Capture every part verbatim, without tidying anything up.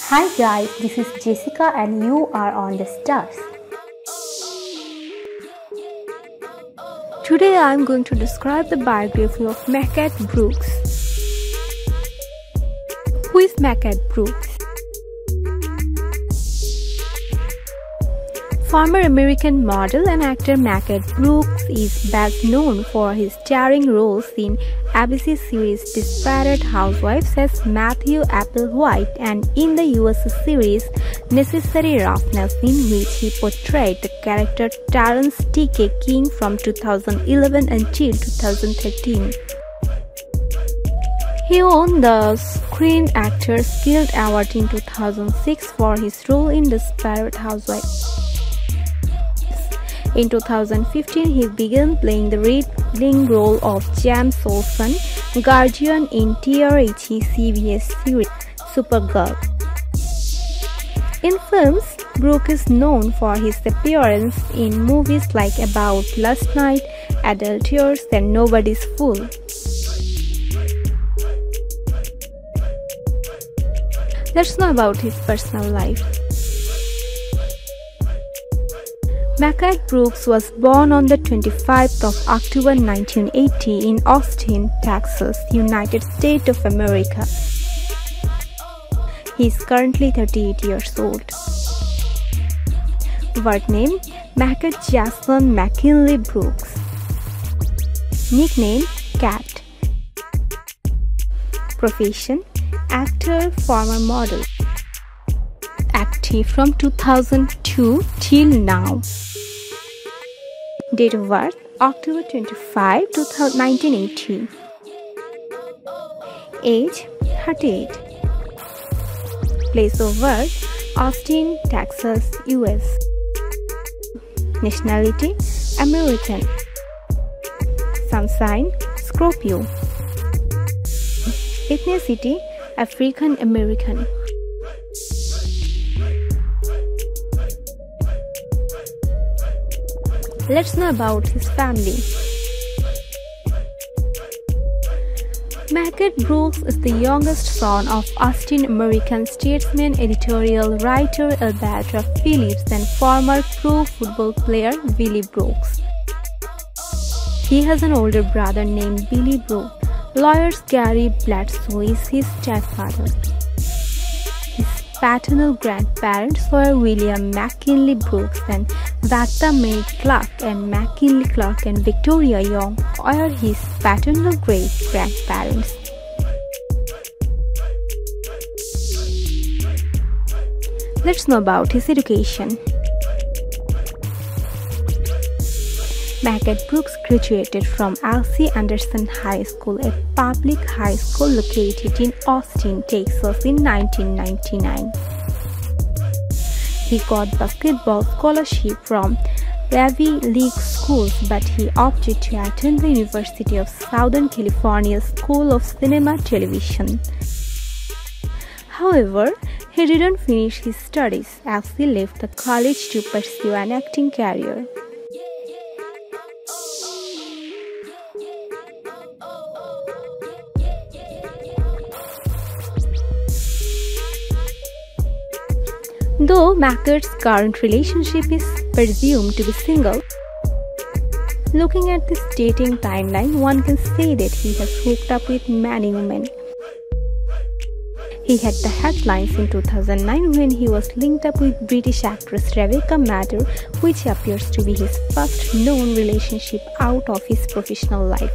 Hi guys, this is Jessica and you are on The Stuffs. Today I am going to describe the biography of Mehcad Brooks. Who is Mehcad Brooks? Former American model and actor Mehcad Brooks is best known for his starring roles in A B C series Desperate Housewives as Matthew Applewhite and in the U S series Necessary Roughness, in which he portrayed the character Terrence T K King from two thousand eleven until two thousand thirteen. He won the Screen Actors Guild Award in two thousand six for his role in Desperate Housewives. In two thousand fifteen, he began playing the leading role of James Olsen, Guardian in T R H E C B S series Supergirl. In films, Brooks is known for his appearance in movies like About Last Night, Adult Tears, and Nobody's Fool. Let's know about his personal life. Mehcad Brooks was born on the twenty-fifth of October nineteen eighty in Austin, Texas, United States of America. He is currently thirty-eight years old. Birth name: Mehcad Jackson McKinley Brooks. Nickname: Cat. Profession: actor, former model. Active from two thousand two till now. Date of birth: October twenty-fifth, nineteen eighty. Age: thirty-eight. Place of birth: Austin, Texas, U S. Nationality: American. Sun sign: Scorpio. Ethnicity: African American. Let's know about his family. Mehcad Brooks is the youngest son of Austin American statesman, editorial writer Alberto Phillips and former pro football player Willie Brooks. He has an older brother named Billy Brooks. Lawyer Gary Bledsoe is his stepfather. His paternal grandparents were William McKinley Brooks and Vata Mae Clark, and McKinley Clark and Victoria Young are his paternal great-grandparents. Let's know about his education. Mehcad Brooks graduated from L. C. Anderson High School, a public high school located in Austin, Texas, in nineteen ninety-nine. He got basketball scholarship from Ivy League schools, but he opted to attend the University of Southern California School of Cinema Television. However, he didn't finish his studies as he left the college to pursue an acting career. Though Mehcad's current relationship is presumed to be single, looking at this dating timeline, one can say that he has hooked up with many women. He had the headlines in two thousand nine when he was linked up with British actress Rebecca Mader, which appears to be his first known relationship out of his professional life.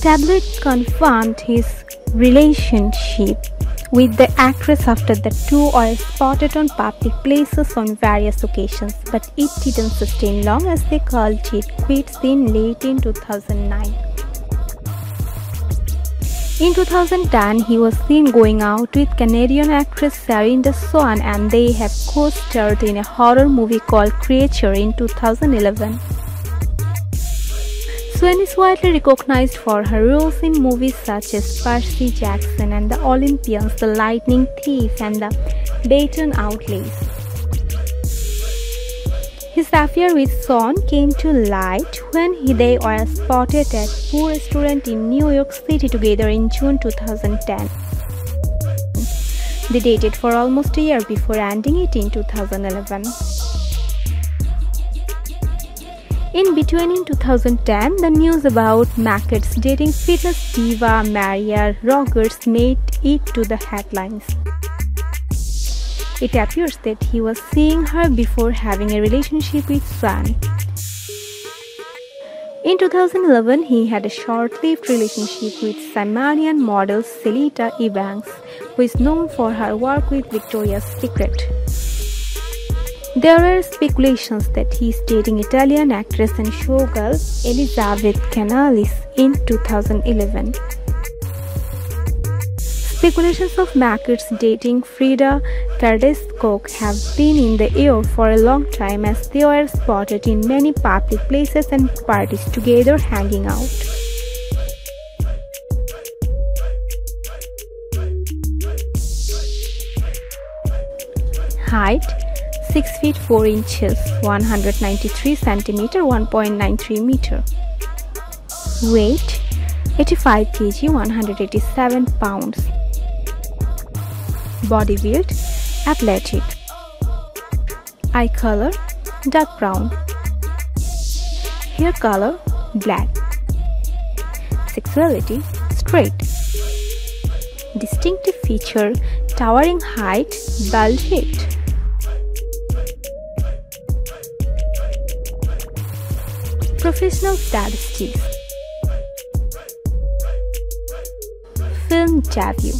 Tabloid confirmed his relationship with the actress after the two were spotted on public places on various occasions, but it didn't sustain long as they called it quits in late in two thousand nine. In two thousand ten, he was seen going out with Canadian actress Serinda Swan, and they have co-starred in a horror movie called Creature in two thousand eleven. Swan is widely recognized for her roles in movies such as Percy Jackson and The Olympians, The Lightning Thief, and The Dayton Outlaws. His affair with Swan came to light when they were spotted at a poor restaurant in New York City together in June two thousand ten. They dated for almost a year before ending it in two thousand eleven. In between, in two thousand ten, the news about Mehcad's dating fitness diva Maria Rogers made it to the headlines. It appears that he was seeing her before having a relationship with Swan. In two thousand eleven, he had a short-lived relationship with Samarian model Selita Ebanks, who is known for her work with Victoria's Secret. There were speculations that he is dating Italian actress and showgirl Elisabetta Canalis in two thousand eleven. Speculations of Mehcad's dating Frida Koch have been in the air for a long time, as they were spotted in many public places and parties together hanging out. Height: six feet four inches, one hundred ninety-three centimeters, one point nine three meters. Weight: eighty-five kilograms, one hundred eighty-seven pounds. Body build: athletic. Eye color: dark brown. Hair color: black. Sexuality: straight. Distinctive feature: towering height, bald head. Professional statistics. Film debut.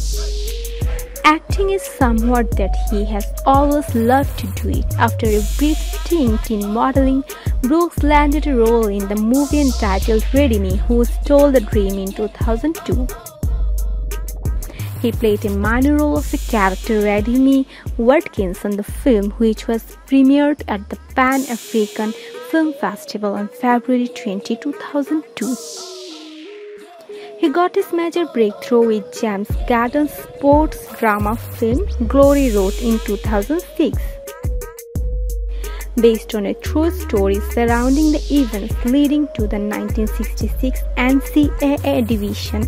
Acting is somewhat that he has always loved to do it. After a brief stint in modeling, Brooks landed a role in the movie entitled Redimi Who Stole the Dream in two thousand two. He played a minor role of the character Redimi Watkins in the film, which was premiered at the Pan African Film Festival on February twentieth, two thousand two. He got his major breakthrough with James Gaddis' sports drama film Glory Road in two thousand six. Based on a true story surrounding the events leading to the nineteen sixty-six N C A A Division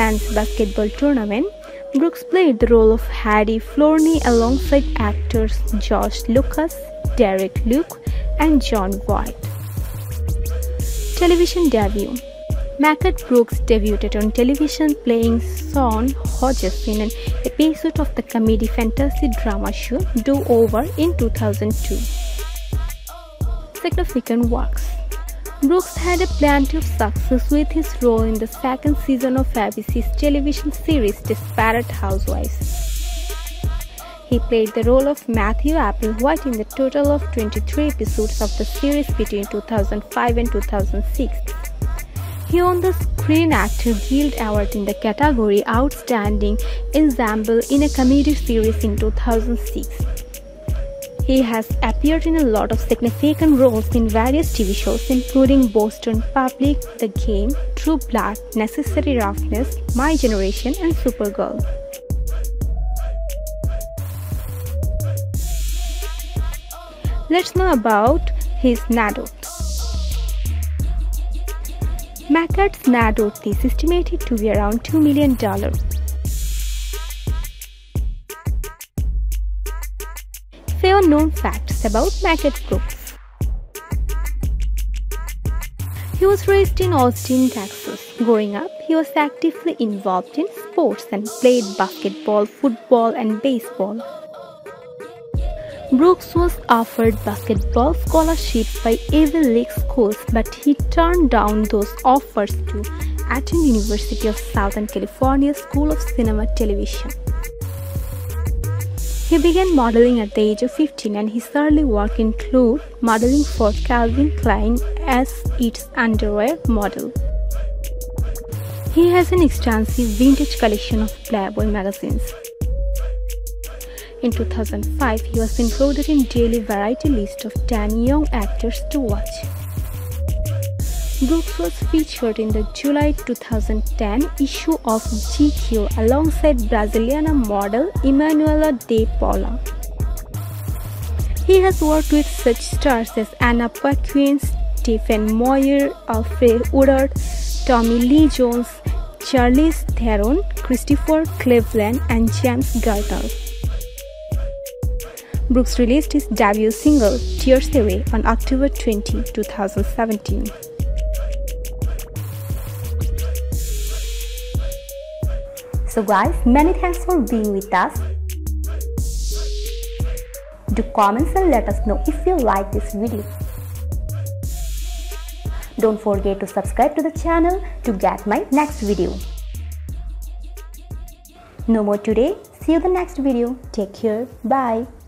Men's Basketball Tournament, Brooks played the role of Harry Florney alongside actors Josh Lucas, Derek Luke, and John White. Television debut. Mehcad Brooks debuted on television playing Sean Hodges in an episode of the comedy fantasy drama show Do Over in two thousand two. Significant works. Brooks had a plenty of success with his role in the second season of A B C's television series Desperate Housewives. He played the role of Matthew Applewhite in the total of twenty-three episodes of the series between two thousand five and two thousand six. He won the Screen Actor Guild Award in the category Outstanding Ensemble in a Comedy Series in two thousand six. He has appeared in a lot of significant roles in various T V shows, including Boston Public, The Game, True Blood, Necessary Roughness, My Generation, and Supergirl. Let's know about his Nadot. Mehcad's Nadot is estimated to be around two million dollars. Few known facts about Mehcad Brooks. He was raised in Austin, Texas. Growing up, he was actively involved in sports and played basketball, football, and baseball. Brooks was offered basketball scholarships by Ivy League schools, but he turned down those offers to attend University of Southern California School of Cinema Television. He began modeling at the age of fifteen, and his early work include modeling for Calvin Klein as its underwear model. He has an extensive vintage collection of Playboy magazines. In two thousand five, he was included in daily variety list of ten young actors to watch. Brooks was featured in the July two thousand ten issue of G Q alongside Brazilian model Emanuela de Paula. He has worked with such stars as Anna Paquin, Stephen Moyer, Alfred Woodard, Tommy Lee Jones, Charlize Theron, Christopher Cleveland, and James Garner. Brooks released his debut single, Tears Away, on October twentieth, two thousand seventeen. So guys, many thanks for being with us. Do comments and let us know if you like this video. Don't forget to subscribe to the channel to get my next video. No more today. See you in the next video. Take care. Bye.